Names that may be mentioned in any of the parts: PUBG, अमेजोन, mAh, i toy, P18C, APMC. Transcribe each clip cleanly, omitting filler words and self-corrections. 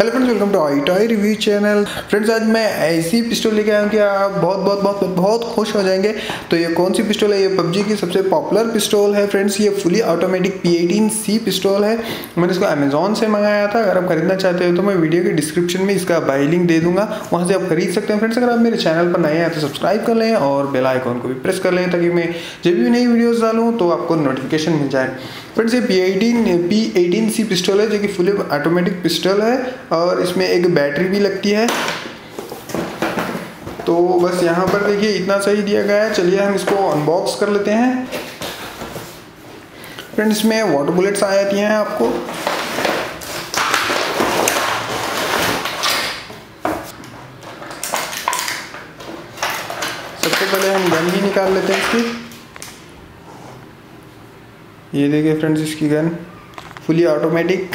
Hello friends, welcome to I toy review channel. Friends, आज मैं ऐसी पिस्टल लेके आया हूँ कि आप बहुत बहुत बहुत बहुत खुश हो जाएंगे। तो ये कौन सी पिस्टल है? ये PUBG की सबसे पॉपुलर पिस्टल है फ्रेंड्स। ये फुली ऑटोमेटिक P18C पिस्टल है। मैंने इसको अमेजोन से मंगाया था। अगर आप खरीदना चाहते हो तो मैं वीडियो के डिस्क्रिप्शन में इसका बाई लिंक दे दूँगा, वहाँ से आप खरीद सकते हैं। फ्रेंड्स, अगर आप मेरे चैनल पर नए हैं तो सब्सक्राइब कर लें और बेल आइकॉन को भी प्रेस कर लें ताकि मैं जब भी नई वीडियोज़ डालूँ तो आपको नोटिफिकेशन मिल जाए। फ्रेंड्स, ये P18C पिस्टल है जो कि फुली ऑटोमेटिक पिस्टल है और इसमें एक बैटरी भी लगती है। तो बस यहाँ पर देखिए इतना सही दिया गया है। चलिए हम इसको अनबॉक्स कर लेते हैं। फ्रेंड्स, इसमें वाटर बुलेट्स आ जाती हैं आपको। सबसे पहले हम गन भी निकाल लेते हैं इसकी। ये देखिए फ्रेंड्स, इसकी गन फुली ऑटोमेटिक,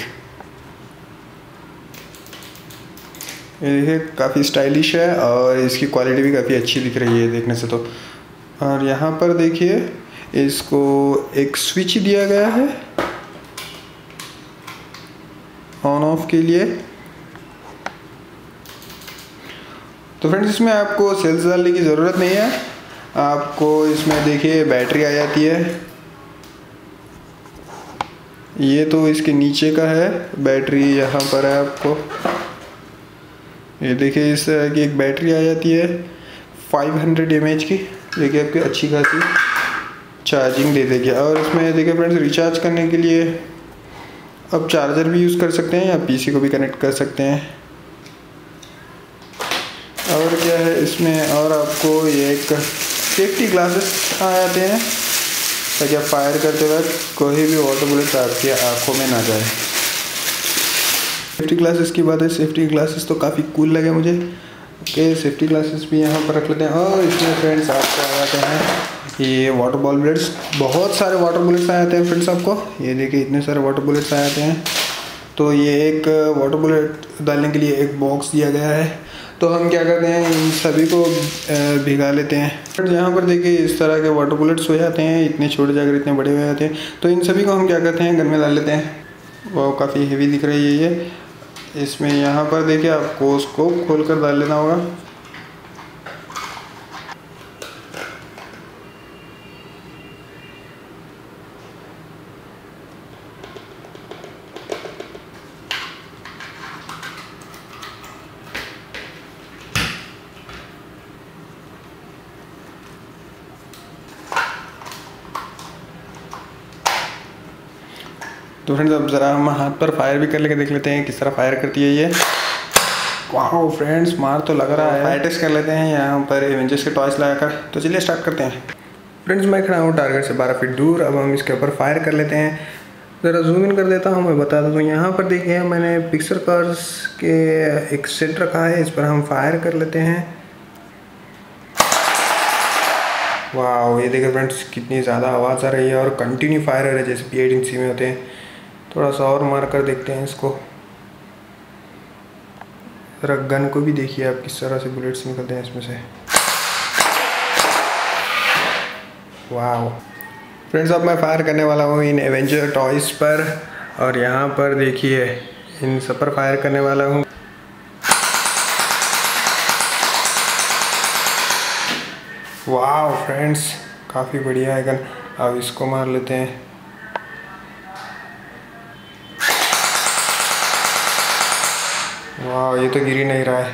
ये देखिए काफ़ी स्टाइलिश है और इसकी क्वालिटी भी काफ़ी अच्छी दिख रही है देखने से तो। और यहाँ पर देखिए इसको एक स्विच दिया गया है ऑन ऑफ के लिए। तो फ्रेंड्स, इसमें आपको सेल्स डालने की ज़रूरत नहीं है। आपको इसमें देखिए बैटरी आ जाती है। ये तो इसके नीचे का है, बैटरी यहाँ पर है आपको। ये देखिए इस तरह की एक बैटरी आ जाती है 500 mAh की, देखिए आपकी अच्छी खासी चार्जिंग दे देगी। और इसमें देखिए फ्रेंड्स, रिचार्ज करने के लिए अब चार्जर भी यूज़ कर सकते हैं या पीसी को भी कनेक्ट कर सकते हैं। और क्या है इसमें, और आपको ये एक सेफ्टी ग्लासेस आ जाते हैं ताकि आप फायर करते वक्त कोई भी वाटर बुलेट आपकी आँखों में ना जाए। सेफ्टी ग्लासेस की बात है, सेफ्टी ग्लासेस तो काफ़ी कूल लगे मुझे। ओके, सेफ्टी ग्लासेस भी यहाँ पर रख लेते हैं। और इसमें फ्रेंड्स आपको आ जाते हैं ये वाटर बॉल बुलेट्स, बहुत सारे वाटर बुलेट्स आ जाते हैं फ्रेंड्स आपको। ये देखिए इतने सारे वाटर बुलेट्स आ जाते हैं। तो ये एक वाटर बुलेट डालने के लिए एक बॉक्स दिया गया है। तो हम क्या करते हैं, इन सभी को भिगा लेते हैं। फ्रेंड्स, यहाँ पर देखिए इस तरह के वाटर बुलेट्स हो जाते हैं, इतने छोटे जाकर इतने बड़े हो जाते हैं। तो इन सभी को हम क्या करते हैं, गन में डाल लेते हैं। वो काफ़ी हेवी दिख रही है ये। इसमें यहाँ पर देखिए आपको उसको खोल कर डाल लेना होगा। तो फ्रेंड्स, अब ज़रा हम हाथ पर फायर भी कर लेके देख लेते हैं किस तरह फायर करती है ये। वाह फ्रेंड्स, मार तो लग रहा है। फायर टेस्ट कर लेते हैं यहाँ पर एवेंजर्स के टॉर्च लगाकर। तो चलिए स्टार्ट करते हैं। फ्रेंड्स, मैं खड़ा हूँ टारगेट से 12 फीट दूर। अब हम इसके ऊपर फायर कर लेते हैं। ज़रा जूम इन कर देता हूँ, मैं बता दूँ। तो यहाँ पर देखिए मैंने पिक्सल कर्स के एक सेट रखा है, इस पर हम फायर कर लेते हैं। वाह, ये देखिए फ्रेंड्स कितनी ज़्यादा आवाज़ आ रही है और कंटिन्यू फायर है जैसे P18C में होते हैं। थोड़ा सा और मार कर देखते हैं इसको। जरा गन को भी देखिए आप किस तरह से बुलेट्स निकलते हैं इसमें से। वाह फ्रेंड्स, अब मैं फायर करने वाला हूँ इन एवेंजर टॉयज़ पर। और यहाँ पर देखिए इन सब पर फायर करने वाला हूँ। वाह फ्रेंड्स, काफ़ी बढ़िया है गन। अब इसको मार लेते हैं। वाह, ये तो गिर ही नहीं रहा है।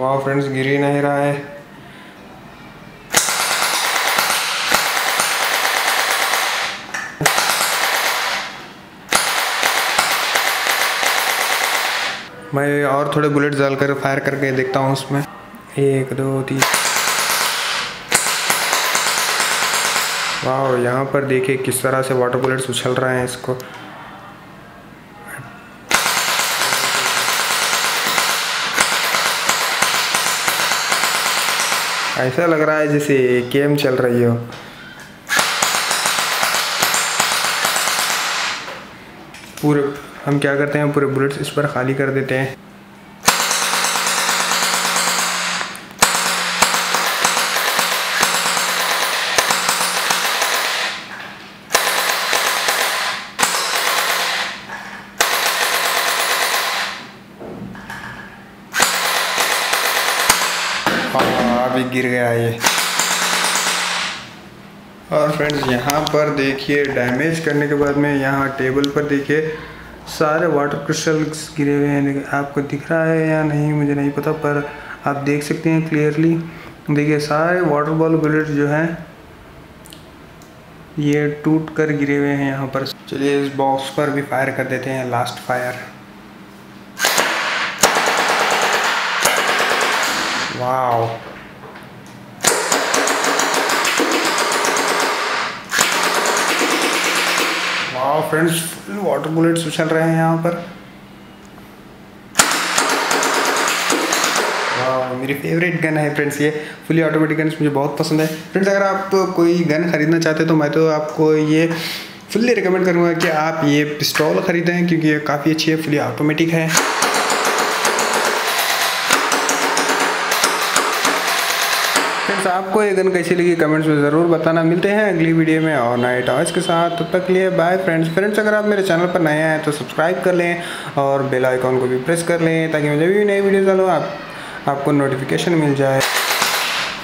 वाह फ्रेंड्स, गिर ही नहीं रहा है। मैं और थोड़े बुलेट्स डालकर फायर करके देखता हूँ उसमें। 1 2 3। वाह, यहाँ पर देखिए किस तरह से वाटर बुलेट्स उछल रहे हैं इसको। ऐसा लग रहा है जैसे गेम चल रही हो। पूरे हम क्या करते हैं, पूरे बुलेट्स इस पर खाली कर देते हैं। गिर गया ये। और फ्रेंड्स यहाँ पर देखिए डैमेज करने के बाद में यहाँ टेबल पर देखिए सारे वाटर क्रिस्टल्स गिरे हुए हैं। आपको दिख रहा है या नहीं मुझे नहीं पता, पर आप देख सकते हैं क्लियरली। देखिए सारे वाटर बॉल बुलेट जो हैं ये टूट कर गिरे हुए हैं यहाँ पर। चलिए इस बॉक्स पर भी फायर कर देते हैं, last fire. Wow, friends full water bullets उछल रहे हैं यहाँ पर। मेरी फेवरेट गन है फ्रेंड्स ये, फुली ऑटोमेटिक गन्स मुझे बहुत पसंद है। फ्रेंड्स अगर आप कोई गन खरीदना चाहते हैं तो मैं तो आपको ये फुल्ली रिकमेंड करूँगा कि आप ये पिस्टॉल ख़रीदें, क्योंकि ये काफ़ी अच्छी है, फुली ऑटोमेटिक है। फ्रेंड्स आपको ये गन कैसी लगी कमेंट्स में ज़रूर बताना। मिलते हैं अगली वीडियो में और नए टॉयज़ के साथ, तब तक के लिए बाय फ्रेंड्स। फ्रेंड्स अगर आप मेरे चैनल पर नए हैं तो सब्सक्राइब कर लें और बेल आइकॉन को भी प्रेस कर लें, ताकि मुझे भी नई वीडियोज़ डालो आपको नोटिफिकेशन मिल जाए।